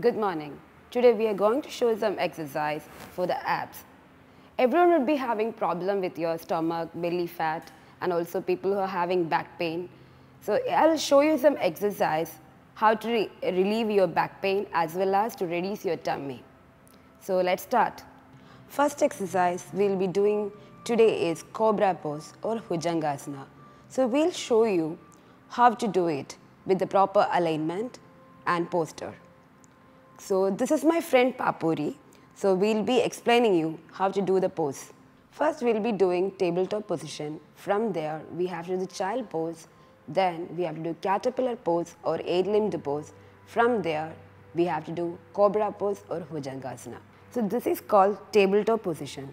Good morning. Today we are going to show some exercise for the abs. Everyone would be having problem with your stomach, belly fat, and also people who are having back pain. So I'll show you some exercise how to relieve your back pain as well as to reduce your tummy. So let's start. First exercise we'll be doing today is cobra pose or Bhujangasana. So we'll show you how to do it with the proper alignment and posture. So this is my friend Papuri, so we'll be explaining you how to do the pose. First we'll be doing tabletop position, from there we have to do child pose, then we have to do caterpillar pose or eight-limbed pose, from there we have to do cobra pose or Bhujangasana. So this is called tabletop position.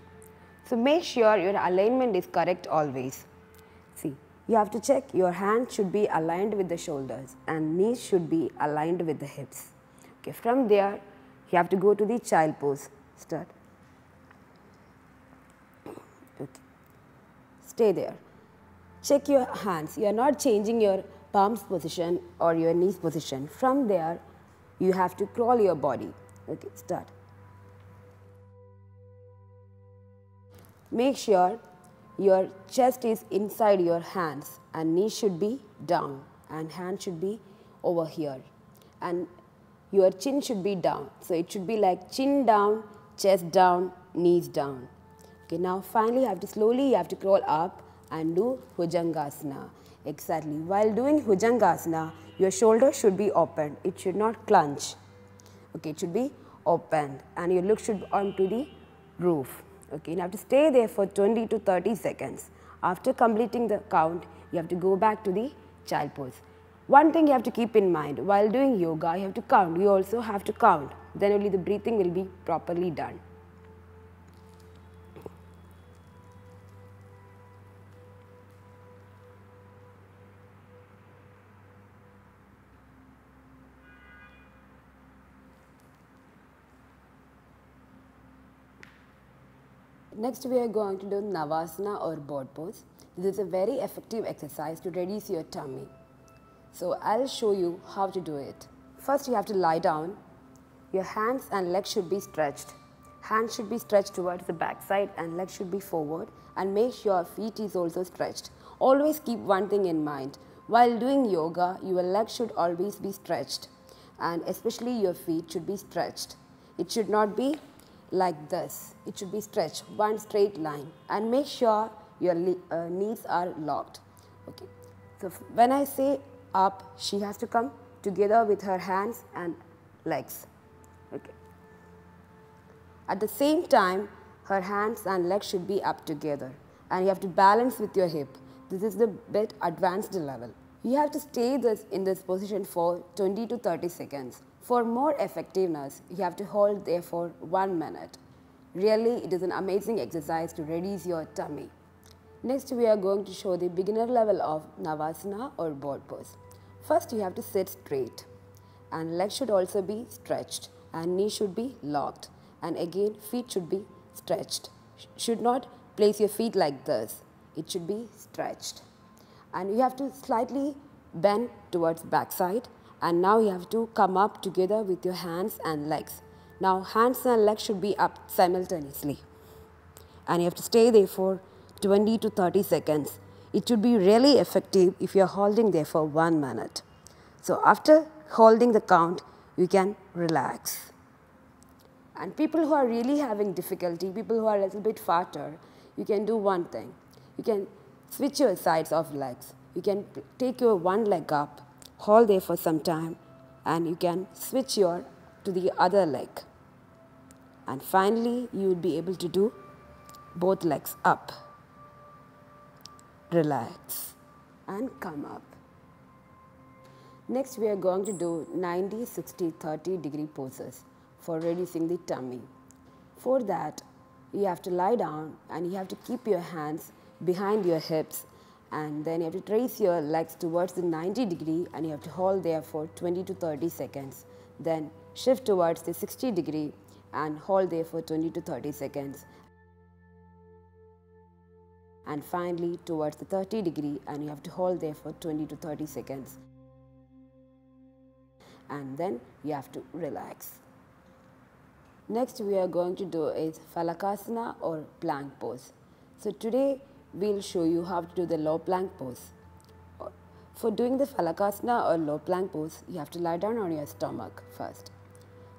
So make sure your alignment is correct always. See, you have to check your hands should be aligned with the shoulders and knees should be aligned with the hips. Okay, from there, you have to go to the child pose. Start. Okay. Stay there. Check your hands. You are not changing your palms position or your knees position. From there, you have to crawl your body. Okay, start. Make sure your chest is inside your hands and knees should be down and hand should be over here. And your chin should be down, so it should be like chin down, chest down, knees down. Okay, now finally you have to crawl up and do Bhujangasana. Exactly, while doing Bhujangasana, your shoulder should be open, it should not clunch. Okay, it should be open and your look should be onto the roof. Okay, you have to stay there for 20 to 30 seconds. After completing the count, you have to go back to the child pose. One thing you have to keep in mind, while doing yoga, you have to count. You also have to count. Then only the breathing will be properly done. Next, we are going to do Navasana or board pose. This is a very effective exercise to reduce your tummy. So I'll show you how to do it. First you have to lie down. Your hands and legs should be stretched. Hands should be stretched towards the backside and legs should be forward, and make sure feet is also stretched. Always keep one thing in mind. While doing yoga, your legs should always be stretched and especially your feet should be stretched. It should not be like this. It should be stretched, one straight line, and make sure your knees are locked. Okay. So when I say up, she has to come together with her hands and legs. Okay. At the same time, her hands and legs should be up together, and you have to balance with your hip. This is the bit advanced level. You have to stay in this position for 20 to 30 seconds. For more effectiveness, you have to hold there for 1 minute. Really, it is an amazing exercise to reduce your tummy. Next, we are going to show the beginner level of Navasana or board pose. First, you have to sit straight and legs should also be stretched and knees should be locked, and again feet should be stretched. Should not place your feet like this. It should be stretched. And you have to slightly bend towards backside, and now you have to come up together with your hands and legs. Now hands and legs should be up simultaneously, and you have to stay there for 20 to 30 seconds. It should be really effective if you are holding there for 1 minute. So after holding the count, you can relax. And people who are really having difficulty, people who are a little bit fatter, you can do one thing. You can switch your sides of legs. You can take your one leg up, hold there for some time, and you can switch your to the other leg. And finally, you will be able to do both legs up. Relax and come up. Next, we are going to do 90, 60, 30 degree poses for reducing the tummy. For that, you have to lie down and you have to keep your hands behind your hips, and then you have to trace your legs towards the 90 degree and you have to hold there for 20 to 30 seconds. Then shift towards the 60 degree and hold there for 20 to 30 seconds. And finally towards the 30 degree and you have to hold there for 20 to 30 seconds. and then you have to relax. Next we are going to do is Phalakasana or plank pose. So today we'll show you how to do the low plank pose. For doing the Phalakasana or low plank pose, you have to lie down on your stomach first.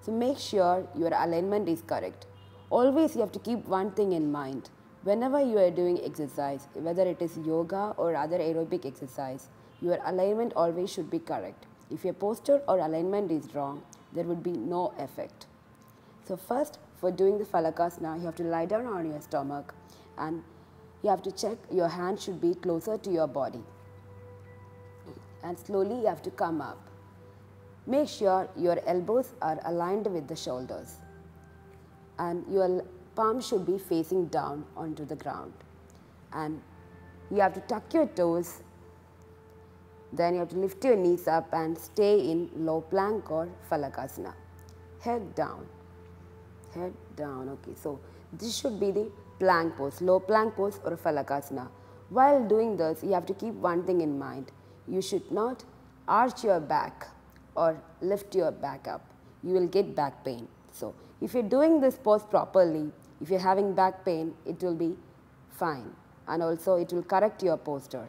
So make sure your alignment is correct. Always you have to keep one thing in mind. Whenever you are doing exercise, whether it is yoga or other aerobic exercise, your alignment always should be correct. If your posture or alignment is wrong, there would be no effect. So first, for doing the Phalakasana, you have to lie down on your stomach and you have to check your hand should be closer to your body. And slowly you have to come up. Make sure your elbows are aligned with the shoulders. And your palm should be facing down onto the ground. And you have to tuck your toes. Then you have to lift your knees up and stay in low plank or Phalakasana. Head down. Head down. Okay, so this should be the plank pose, low plank pose or Phalakasana. While doing this, you have to keep one thing in mind. You should not arch your back or lift your back up. You will get back pain. So if you're doing this pose properly, if you're having back pain, it will be fine. And also it will correct your posture.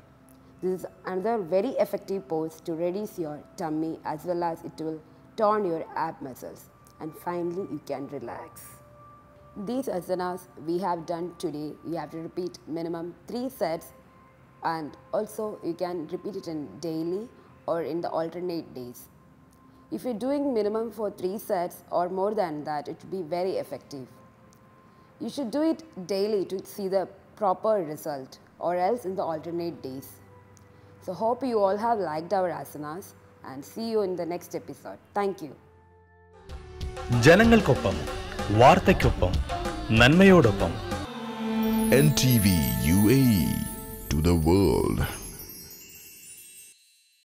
This is another very effective pose to reduce your tummy as well as it will tone your ab muscles. And finally, you can relax. These asanas we have done today, you have to repeat minimum 3 sets. And also you can repeat it in daily or in the alternate days. If you're doing minimum for 3 sets or more than that, it will be very effective. You should do it daily to see the proper result or else in the alternate days. So hope you all have liked our asanas and see you in the next episode. Thank you. ജനങ്ങൾക്കൊപ്പം വാർത്തയ്ക്കൊപ്പം നന്മയോടൊപ്പം NTV UAE to the world.